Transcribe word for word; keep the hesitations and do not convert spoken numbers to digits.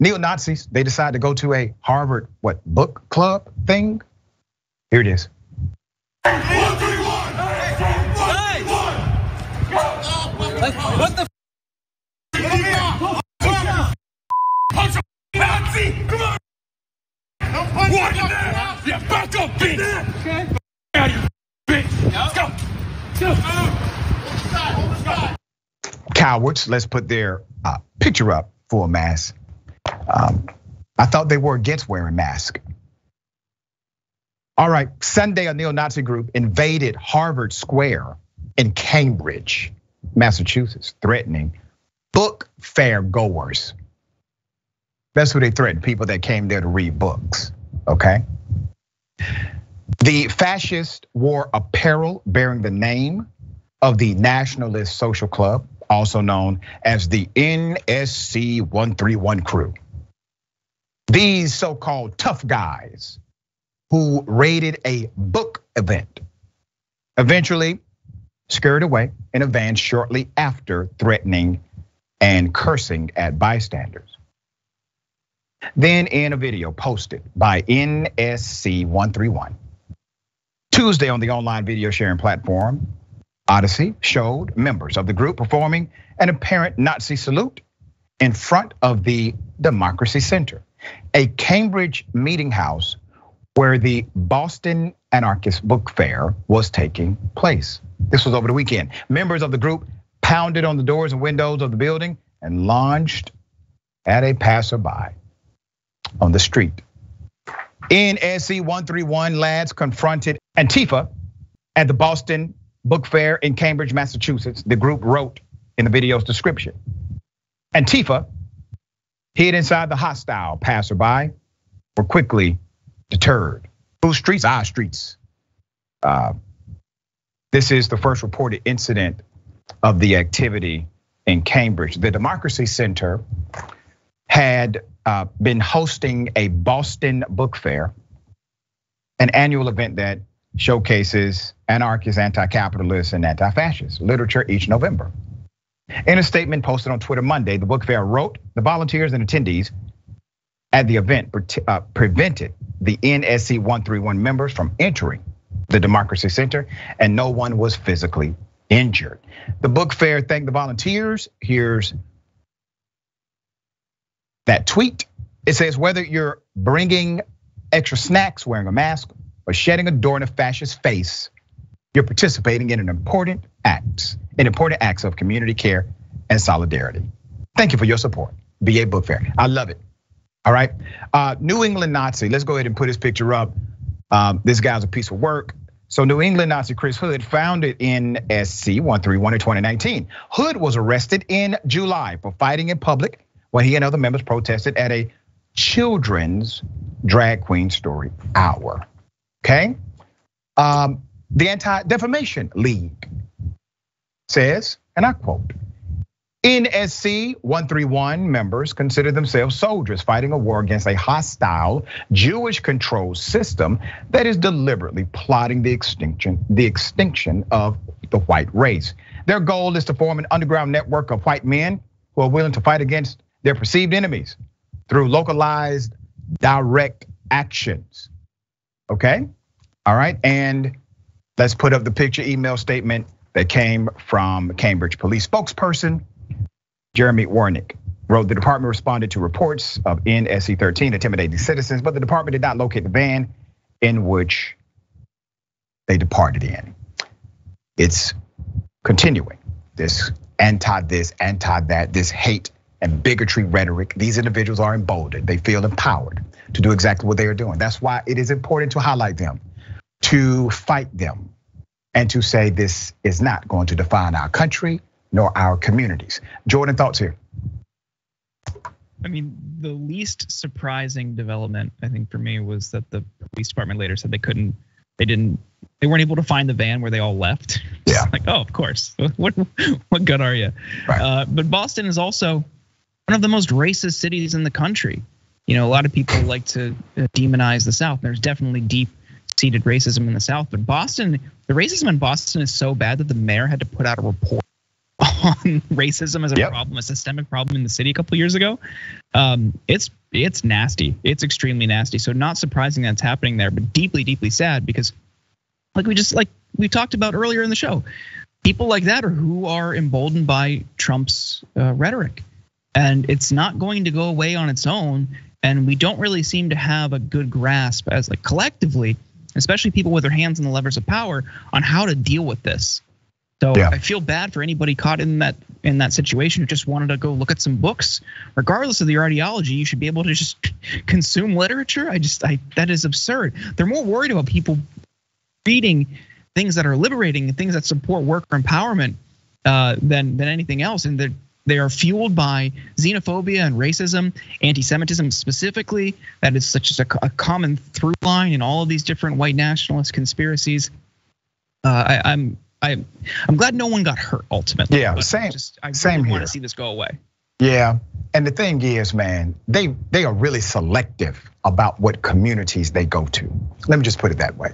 neo-Nazis, they decide to go to a Harvard, what, book club thing? Here it is. What the Nazi? Come on! What? Yeah, back up, bitch! Okay. Out of here, bitch! Let's go! Cowards, let's put their uh, picture up for a mask. Um, I thought they were against wearing masks. All right, Sunday, a neo-Nazi group invaded Harvard Square in Cambridge, Massachusetts, threatening book fair goers. That's who they threatened, people that came there to read books, okay? The fascists wore apparel bearing the name of the Nationalist Social Club, also known as the N S C one thirty-one crew. These so-called tough guys who raided a book event, eventually scurried away in a van shortly after, threatening and cursing at bystanders. Then in a video posted by N S C one thirty-one, Tuesday on the online video sharing platform, Odysee showed members of the group performing an apparent Nazi salute in front of the Democracy Center, a Cambridge meeting house where the Boston Anarchist Book Fair was taking place. This was over the weekend. Members of the group pounded on the doors and windows of the building and lunged at a passerby on the street. N S C one thirty-one lads confronted Antifa at the Boston Book Fair in Cambridge, Massachusetts. The group wrote in the video's description, Antifa hid inside the hostile passerby, were quickly deterred. Whose streets? Our streets. Uh, this is the first reported incident of the activity in Cambridge. The Democracy Center had uh, been hosting a Boston Book Fair, an annual event that showcases anarchists, anti-capitalists, and anti-fascists literature each November. In a statement posted on Twitter Monday, the book fair wrote, the volunteers and attendees at the event prevented the N S C one thirty-one members from entering the Democracy Center, and no one was physically injured. The book fair thanked the volunteers. Here's that tweet. It says, whether you're bringing extra snacks, wearing a mask, or shedding a door in a fascist face, you're participating in an important act, an important acts of community care and solidarity. Thank you for your support, B A Book Fair. I love it. All right, uh, New England Nazi. Let's go ahead and put his picture up. Um, this guy's a piece of work. So New England Nazi Chris Hood founded N S C one thirty-one in twenty nineteen. Hood was arrested in July for fighting in public when he and other members protested at a children's drag queen story hour. Okay, um, the Anti-Defamation League says, and I quote, N S C one thirty-one members consider themselves soldiers fighting a war against a hostile Jewish controlled system that is deliberately plotting the extinction, the extinction of the white race. Their goal is to form an underground network of white men who are willing to fight against their perceived enemies through localized direct actions. Okay, all right, and let's put up the picture email statement that came from Cambridge police spokesperson, Jeremy Warnick. Wrote, the department responded to reports of N S C thirteen intimidating citizens, but the department did not locate the van in which they departed in. It's continuing, this anti this, anti that, this hate and bigotry rhetoric. These individuals are emboldened. They feel empowered to do exactly what they are doing. That's why it is important to highlight them, to fight them, and to say this is not going to define our country nor our communities. Jordan, thoughts here? I mean, the least surprising development, I think, for me was that the police department later said they couldn't, they didn't, they weren't able to find the van where they all left. Yeah. Like, oh, of course. What, what good are you? Right. Uh, but Boston is also one of the most racist cities in the country. You know, a lot of people like to demonize the South. There's definitely deep-seated racism in the South, but Boston, the racism in Boston is so bad that the mayor had to put out a report on racism as a yep. problem, a systemic problem in the city a couple of years ago. Um, it's it's nasty. It's extremely nasty. So not surprising that's happening there, but deeply, deeply sad because, like we just like we talked about earlier in the show, people like that are who are emboldened by Trump's uh, rhetoric, and it's not going to go away on its own. And we don't really seem to have a good grasp as like collectively, especially people with their hands on the levers of power, on how to deal with this. So yeah. I feel bad for anybody caught in that in that situation who just wanted to go look at some books. Regardless of your ideology, you should be able to just consume literature. I just I that is absurd. They're more worried about people reading things that are liberating and things that support worker empowerment uh, than than anything else. And they're They are fueled by xenophobia and racism, anti-Semitism specifically. That is such a common through line in all of these different white nationalist conspiracies. Uh, I, I'm I, I'm glad no one got hurt ultimately. Yeah, same. Just, I same really want to see this go away. Yeah, and the thing is, man, they they are really selective about what communities they go to. Let me just put it that way.